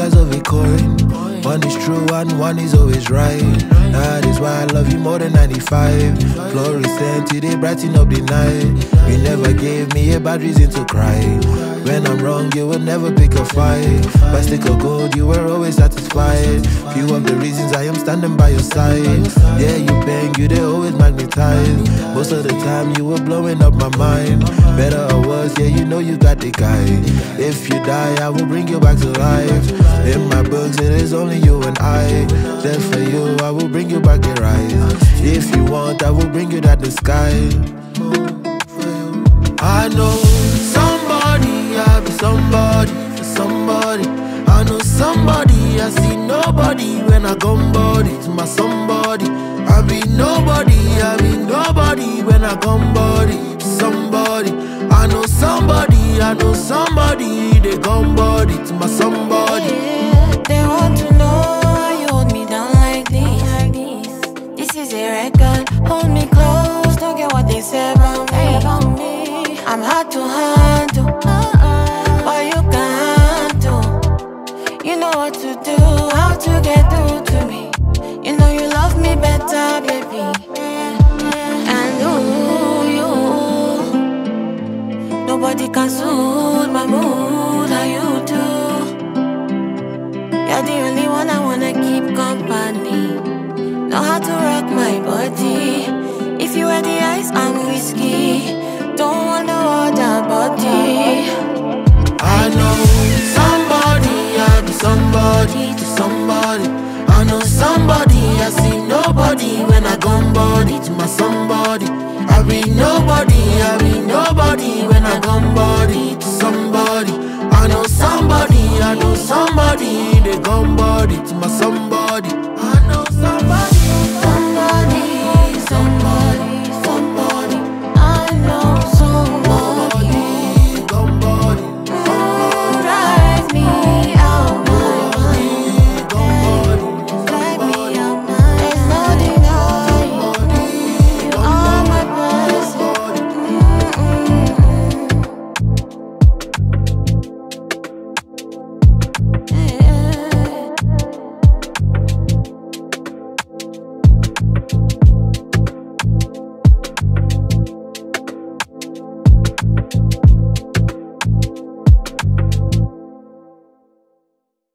sides of a coin. One is true and one is always right. That is why I love you more than 95. Fluorescent, they brighten up the night. You never gave me a bad reason to cry. When I'm wrong, you would never pick a fight. By stick of gold, you were always satisfied. Few of the reasons I am standing by your side. Yeah, you bang, you they always magnetize. Most of the time, you were blowing up my mind. Better or worse, yeah, you know you got the guy. If you die, I will bring you back to life. In my books, it is only you and I. Just for you, I will bring you back to rise. If you want, I will bring you that the sky. I know somebody, I'll be somebody for somebody. I know somebody, I see nobody. When I come body to my somebody, I be nobody, I be nobody. When I come body to somebody, I know somebody, I know somebody. They come body to my somebody, yeah. They want to know why you hold me down like this, like this. This is a record, hold me close. Don't get what they say about me, about me. I'm hard to handle, but you can handle. You know what to do, how to get through to me. You know you love me better, baby. Nobody can soothe my mood like you do. You're the only one I wanna keep company. Know how to rock my body. If you were the ice, I'm whiskey. Don't want no other body. I know somebody, I'll be somebody to somebody. I know somebody, I see nobody. When I gone body to my somebody, I be nobody, I be nobody. When I gone body to somebody, I know somebody, I know somebody. They gone body to my somebody.